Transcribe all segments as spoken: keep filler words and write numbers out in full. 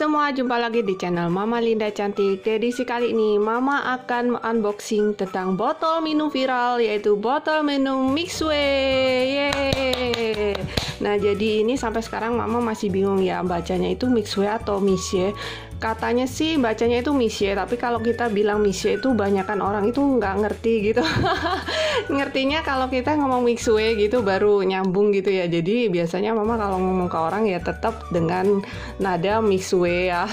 semua, jumpa lagi di channel Mama Linda Cantik. Di edisi kali ini Mama akan unboxing tentang botol minum viral, yaitu botol minum Mixue. Yeay. Nah, jadi ini sampai sekarang Mama masih bingung ya bacanya itu Mixue atau Mixue. Katanya sih bacanya itu Mixue, tapi kalau kita bilang Mixue itu banyakan orang itu nggak ngerti gitu. Ngertinya kalau kita ngomong Mixue gitu baru nyambung gitu ya. Jadi biasanya Mama kalau ngomong ke orang ya tetap dengan nada Mixue ya.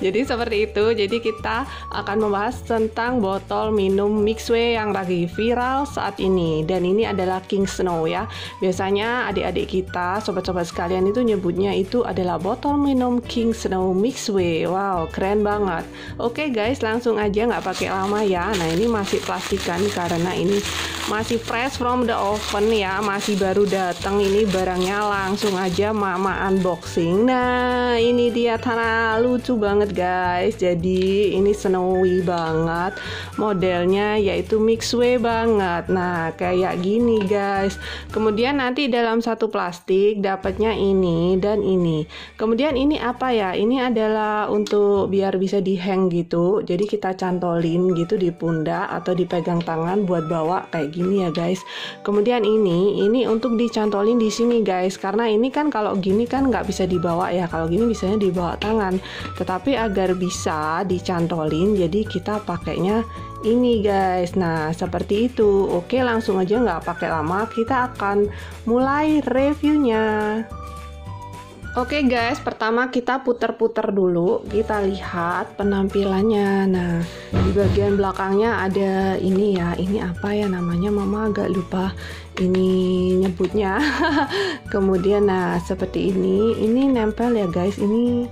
Jadi seperti itu. Jadi kita akan membahas tentang botol minum Mixue yang lagi viral saat ini, dan ini adalah King Snow ya. Biasanya adik-adik kita, sobat-sobat sekalian itu nyebutnya itu adalah botol minum King Snow Mixue. Wow, keren banget. Oke guys, langsung aja, nggak pakai lama ya. Nah, ini masih plastikan karena ini masih fresh from the oven ya, masih baru datang ini barangnya. Langsung aja Mama unboxing. Nah, ini dia tanah, lucu banget guys. Jadi ini snowy banget, modelnya yaitu Mixue banget. Nah, kayak gini guys. Kemudian nanti dalam satu plastik dapatnya ini dan ini. Kemudian ini apa ya? Ini adalah untuk biar bisa di hang gitu. Jadi kita cantolin gitu di pundak atau dipegang tangan buat bawa kayak gini ya guys. Kemudian ini ini untuk dicantolin di sini guys, karena ini kan kalau gini kan nggak bisa dibawa ya, kalau gini biasanya dibawa tangan, tetapi agar bisa dicantolin jadi kita pakainya ini guys. Nah, seperti itu. Oke, langsung aja, nggak pakai lama, kita akan mulai reviewnya. Oke guys, pertama kita puter-puter dulu, kita lihat penampilannya. Nah, di bagian belakangnya ada ini ya, ini apa ya namanya, Mama agak lupa ini nyebutnya. Kemudian nah seperti ini, ini nempel ya guys, ini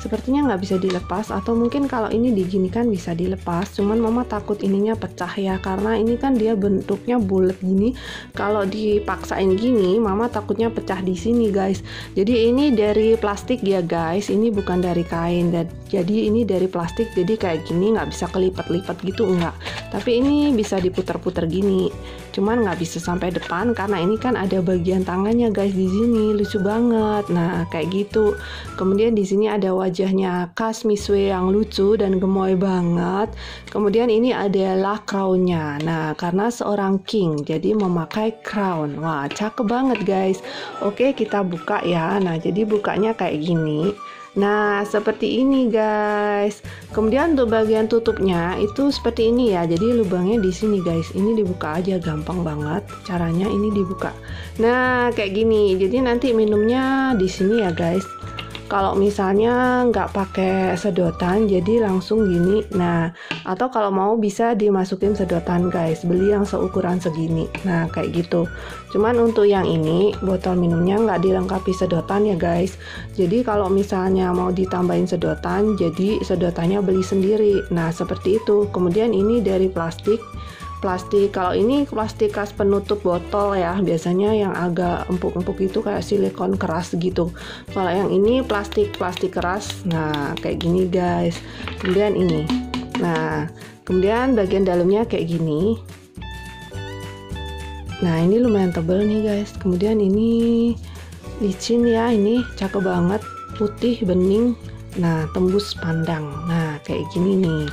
sepertinya nggak bisa dilepas, atau mungkin kalau ini diginikan bisa dilepas, cuman Mama takut ininya pecah ya, karena ini kan dia bentuknya bulat gini, kalau dipaksain gini Mama takutnya pecah di sini guys. Jadi ini dari plastik ya guys, ini bukan dari kain, dan jadi ini dari plastik, jadi kayak gini nggak bisa kelipet-lipet gitu, enggak, tapi ini bisa diputer-puter gini, cuman nggak bisa sampai depan karena ini kan ada bagian tangannya guys di sini, lucu banget. Nah, kayak gitu. Kemudian di sini ada wajah wajahnya khas Mixue yang lucu dan gemoy banget. Kemudian ini adalah crownnya. Nah, karena seorang king jadi memakai crown. Wah, cakep banget guys. Oke, kita buka ya. Nah, jadi bukanya kayak gini. Nah, seperti ini guys. Kemudian untuk bagian tutupnya itu seperti ini ya. Jadi lubangnya di sini guys. Ini dibuka aja, gampang banget caranya, ini dibuka. Nah, kayak gini. Jadi nanti minumnya di sini ya guys. Kalau misalnya nggak pakai sedotan, jadi langsung gini. Nah, atau kalau mau bisa dimasukin sedotan guys, beli yang seukuran segini. Nah, kayak gitu. Cuman untuk yang ini, botol minumnya nggak dilengkapi sedotan ya guys. Jadi kalau misalnya mau ditambahin sedotan, jadi sedotannya beli sendiri. Nah, seperti itu. Kemudian ini dari plastik. Plastik, kalau ini plastik khas penutup botol ya, biasanya yang agak empuk-empuk itu kayak silikon keras gitu. Kalau yang ini plastik-plastik keras, nah kayak gini guys. Kemudian ini, nah kemudian bagian dalamnya kayak gini. Nah, ini lumayan tebal nih guys. Kemudian ini licin ya, ini cakep banget, putih bening, nah tembus pandang, nah kayak gini nih.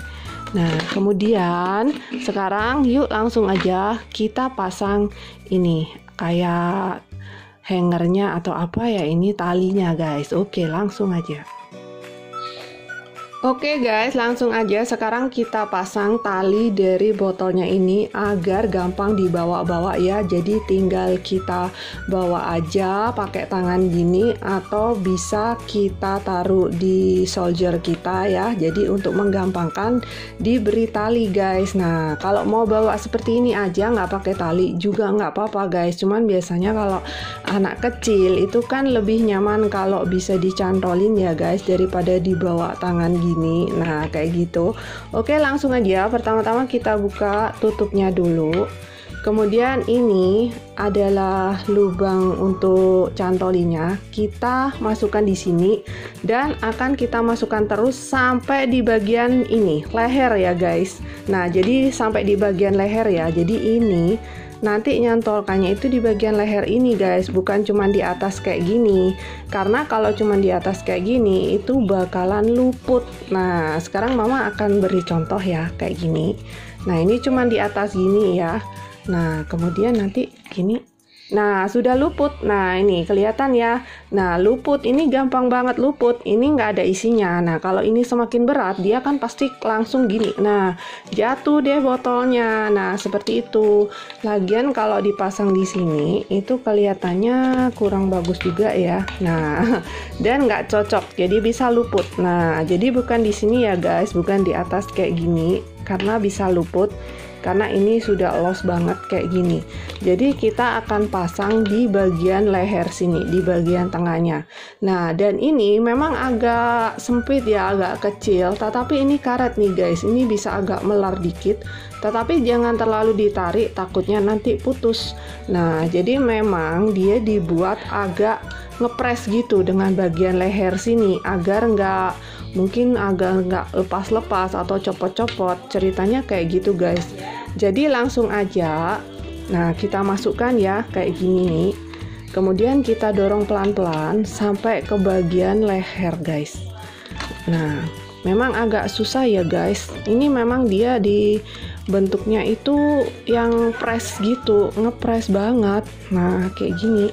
Nah, kemudian sekarang yuk langsung aja kita pasang ini kayak hangernya atau apa ya, ini talinya guys. Oke, langsung aja. Oke guys, langsung aja sekarang kita pasang tali dari botolnya ini agar gampang dibawa-bawa ya. Jadi tinggal kita bawa aja pakai tangan gini, atau bisa kita taruh di soldier kita ya. Jadi untuk menggampangkan diberi tali guys. Nah, kalau mau bawa seperti ini aja nggak pakai tali juga nggak apa-apa guys. Cuman biasanya kalau anak kecil itu kan lebih nyaman kalau bisa dicantolin ya guys, daripada dibawa tangan gini. Gini, nah kayak gitu. Oke, langsung aja. Pertama-tama kita buka tutupnya dulu. Kemudian ini adalah lubang untuk cantolinya. Kita masukkan di sini dan akan kita masukkan terus sampai di bagian ini leher ya guys. Nah, jadi sampai di bagian leher ya. Jadi ini nanti nyantolkannya itu di bagian leher ini guys, bukan cuma di atas kayak gini, karena kalau cuma di atas kayak gini itu bakalan luput. Nah sekarang mama akan beri contoh ya kayak gini. Nah ini cuma di atas gini ya, nah kemudian nanti gini. Nah sudah luput. Nah ini kelihatan ya. Nah luput ini gampang banget luput. Ini nggak ada isinya. Nah kalau ini semakin berat dia kan pasti langsung gini. Nah jatuh deh botolnya. Nah seperti itu. Lagian kalau dipasang di sini itu kelihatannya kurang bagus juga ya. Nah dan nggak cocok. Jadi bisa luput. Nah jadi bukan di sini ya guys, bukan di atas kayak gini, karena bisa luput. Karena ini sudah los banget kayak gini, jadi kita akan pasang di bagian leher sini, di bagian tengahnya. Nah dan ini memang agak sempit ya, agak kecil, tetapi ini karet nih guys, ini bisa agak melar dikit, tetapi jangan terlalu ditarik, takutnya nanti putus. Nah jadi memang dia dibuat agak ngepres gitu dengan bagian leher sini, agar nggak, mungkin agak nggak lepas-lepas atau copot-copot, ceritanya kayak gitu guys. Jadi langsung aja, nah kita masukkan ya kayak gini nih, kemudian kita dorong pelan-pelan sampai ke bagian leher guys. Nah memang agak susah ya guys, ini memang dia di bentuknya itu yang press gitu, ngepres banget. Nah kayak gini,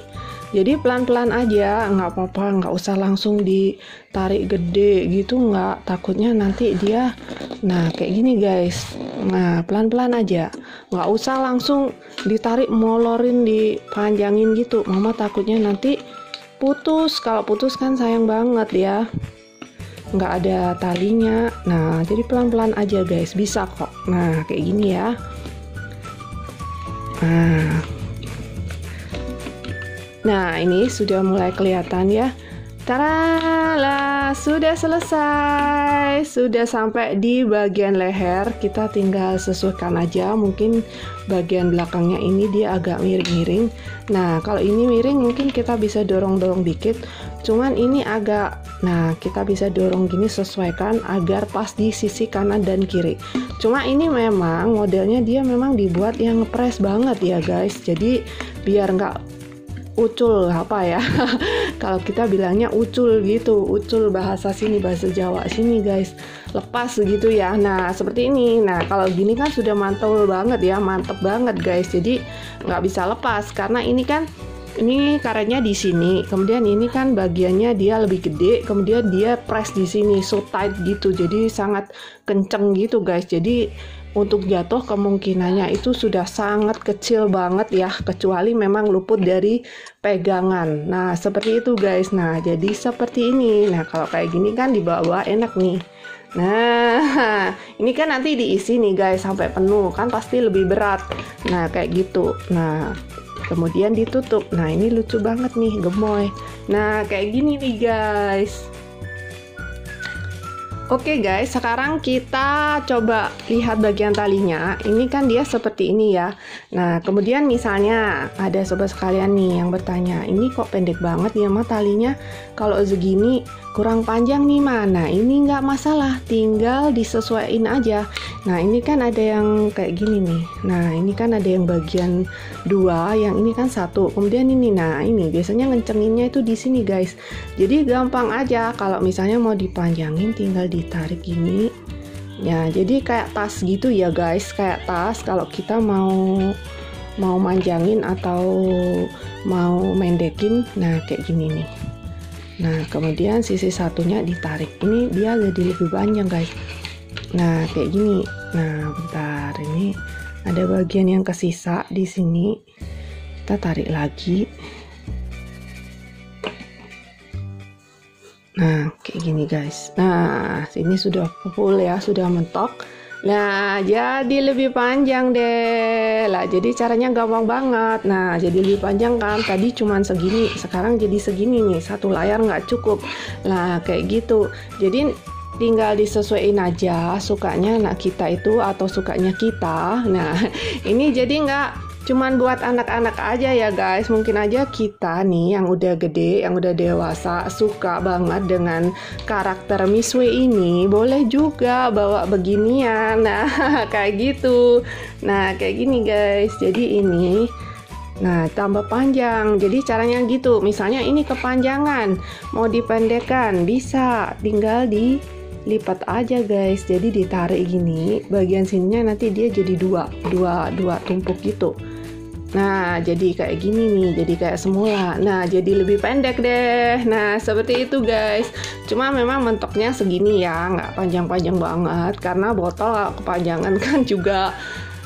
jadi pelan-pelan aja, nggak apa-apa, nggak usah langsung ditarik gede gitu, nggak, takutnya nanti dia, nah kayak gini guys. Nah pelan-pelan aja, nggak usah langsung ditarik molorin, dipanjangin gitu, mama takutnya nanti putus. Kalau putus kan sayang banget ya, nggak ada talinya. Nah jadi pelan-pelan aja guys, bisa kok. Nah kayak gini ya. Nah Nah ini sudah mulai kelihatan ya. Taralah, sudah selesai. Sudah sampai di bagian leher. Kita tinggal sesuaikan aja. Mungkin bagian belakangnya ini dia agak miring-miring. Nah kalau ini miring mungkin kita bisa dorong-dorong dikit. Cuman ini agak, nah kita bisa dorong gini, sesuaikan agar pas di sisi kanan dan kiri. Cuma ini memang modelnya dia memang dibuat yang ngepres banget ya guys. Jadi biar nggak ucul, apa ya kalau kita bilangnya ucul gitu, ucul bahasa sini, bahasa Jawa sini guys, lepas gitu ya. Nah seperti ini. Nah kalau gini kan sudah mantul banget ya, mantep banget guys, jadi nggak bisa lepas karena ini kan, ini karetnya di sini, kemudian ini kan bagiannya dia lebih gede, kemudian dia press di sini, so tight gitu, jadi sangat kenceng gitu guys. Jadi untuk jatuh kemungkinannya itu sudah sangat kecil banget ya, kecuali memang luput dari pegangan. Nah seperti itu guys. Nah jadi seperti ini. Nah kalau kayak gini kan dibawa enak nih. Nah ini kan nanti diisi nih guys sampai penuh, kan pasti lebih berat. Nah kayak gitu. Nah kemudian ditutup. Nah ini lucu banget nih, gemoy. Nah kayak gini nih guys. Oke guys, sekarang kita coba lihat bagian talinya. Ini kan dia seperti ini ya. Nah kemudian misalnya ada sobat sekalian nih yang bertanya, ini kok pendek banget ya mah talinya, kalau segini kurang panjang nih mah. Nah ini nggak masalah, tinggal disesuaikan aja. Nah ini kan ada yang kayak gini nih. Nah ini kan ada yang bagian dua, yang ini kan satu, kemudian ini. Nah ini biasanya ngencenginnya itu di sini guys. Jadi gampang aja, kalau misalnya mau dipanjangin tinggal ditarik gini ya, jadi kayak tas gitu ya guys, kayak tas kalau kita mau mau manjangin atau mau mendekin. Nah kayak gini nih. Nah kemudian sisi satunya ditarik, ini dia jadi lebih panjang guys. Nah kayak gini. Nah bentar, ini ada bagian yang kesisa di sini, kita tarik lagi. Nah kayak gini guys. Nah ini sudah full ya, sudah mentok. Nah jadi lebih panjang deh lah. Jadi caranya gampang banget. Nah jadi lebih panjang kan, tadi cuman segini, sekarang jadi segini nih, satu layar nggak cukup. Nah kayak gitu. Jadi tinggal disesuaikan aja, sukanya anak kita itu atau sukanya kita. Nah ini jadi nggak Cuman buat anak-anak aja ya guys. Mungkin aja kita nih yang udah gede, yang udah dewasa suka banget dengan karakter Mixue ini. Boleh juga bawa beginian. Nah kayak gitu. Nah kayak gini guys. Jadi ini, nah tambah panjang. Jadi caranya gitu. Misalnya ini kepanjangan, mau dipendekkan bisa, tinggal dilipat aja guys. Jadi ditarik gini, bagian sininya nanti dia jadi dua, dua, dua tumpuk gitu. Nah jadi kayak gini nih, jadi kayak semula. Nah jadi lebih pendek deh. Nah seperti itu guys. Cuma memang mentoknya segini ya, nggak panjang-panjang banget, karena botol kepanjangan kan juga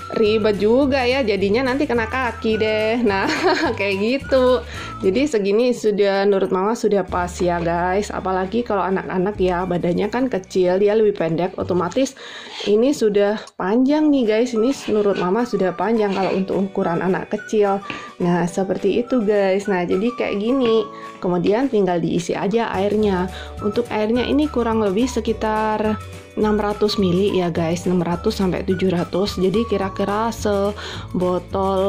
ribet juga ya, jadinya nanti kena kaki deh. Nah kayak gitu. Jadi segini sudah, menurut mama sudah pas ya guys. Apalagi kalau anak-anak ya, badannya kan kecil, dia lebih pendek, otomatis ini sudah panjang nih guys. Ini menurut mama sudah panjang kalau untuk ukuran anak kecil. Nah seperti itu guys. Nah jadi kayak gini. Kemudian tinggal diisi aja airnya. Untuk airnya ini kurang lebih sekitar enam ratus mililiter ya guys, enam ratus sampai tujuh ratus. Jadi kira-kira sebotol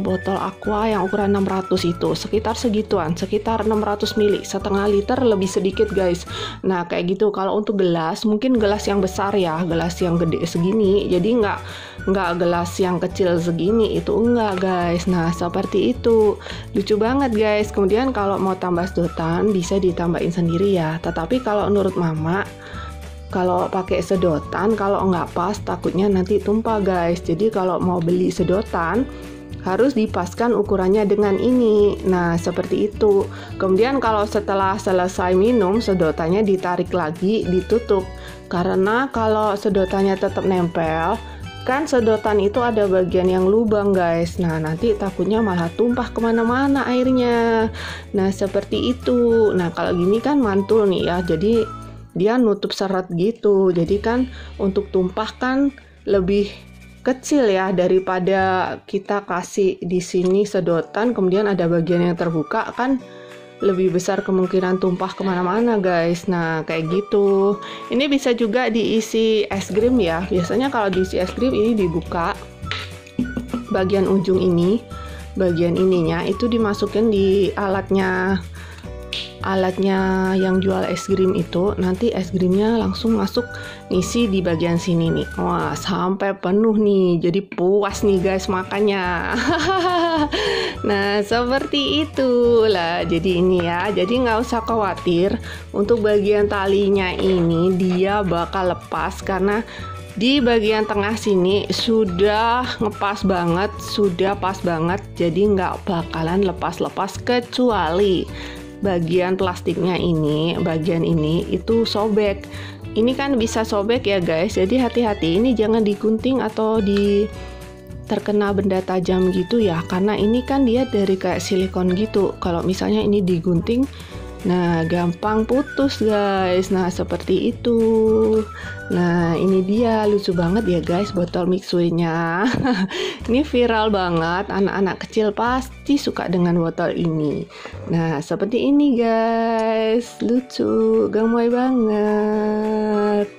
botol Aqua yang ukuran enam ratus itu sekitar segituan, sekitar enam ratus mililiter, setengah liter lebih sedikit guys. Nah kayak gitu. Kalau untuk gelas, mungkin gelas yang besar ya, gelas yang gede segini. Jadi nggak nggak gelas yang kecil segini itu enggak guys. Nah seperti itu. Lucu banget guys. Kemudian kalau mau tambah sedotan bisa ditambahin sendiri ya. Tetapi kalau menurut mama, kalau pakai sedotan, kalau nggak pas takutnya nanti tumpah guys. Jadi kalau mau beli sedotan harus dipaskan ukurannya dengan ini. Nah seperti itu. Kemudian kalau setelah selesai minum, sedotannya ditarik lagi, ditutup. Karena kalau sedotannya tetap nempel, kan sedotan itu ada bagian yang lubang guys. Nah nanti takutnya malah tumpah kemana-mana airnya. Nah seperti itu. Nah kalau gini kan mantul nih ya, jadi dia nutup seret gitu. Jadi kan untuk tumpah kan lebih kecil ya, daripada kita kasih di sini sedotan kemudian ada bagian yang terbuka, kan lebih besar kemungkinan tumpah kemana-mana guys. Nah kayak gitu. Ini bisa juga diisi es krim ya. Biasanya kalau diisi es krim ini dibuka bagian ujung ini, bagian ininya itu dimasukin di alatnya, alatnya yang jual es krim itu. Nanti es krimnya langsung masuk ngisi di bagian sini nih. Wah sampai penuh nih, jadi puas nih guys makannya. Nah seperti itulah. Jadi ini ya, jadi nggak usah khawatir untuk bagian talinya ini, dia bakal lepas karena di bagian tengah sini sudah ngepas banget, sudah pas banget. Jadi nggak bakalan lepas-lepas, kecuali bagian plastiknya ini, bagian ini itu sobek. Ini kan bisa sobek ya guys, jadi hati-hati. Ini jangan digunting atau di terkena benda tajam gitu ya, karena ini kan dia dari kayak silikon gitu. Kalau misalnya ini digunting, nah gampang putus guys. Nah seperti itu. Nah ini dia, lucu banget ya guys botol Mixue-nya. Ini viral banget, anak-anak kecil pasti suka dengan botol ini. Nah seperti ini guys, lucu, gemoy banget.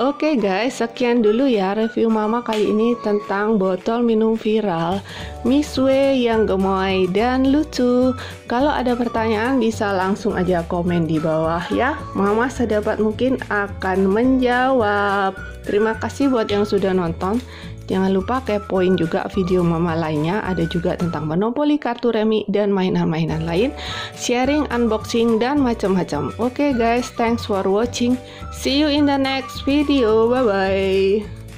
Oke guys, sekian dulu ya review mama kali ini tentang botol minum viral Mixue yang gemoy dan lucu. Kalau ada pertanyaan bisa langsung aja komen di bawah ya. Mama sedapat mungkin akan menjawab. Terima kasih buat yang sudah nonton. Jangan lupa kepoin juga video mama lainnya. Ada juga tentang monopoli, kartu remi, dan mainan-mainan lain. Sharing, unboxing, dan macam-macam. Oke guys, thanks for watching. See you in the next video. Bye-bye.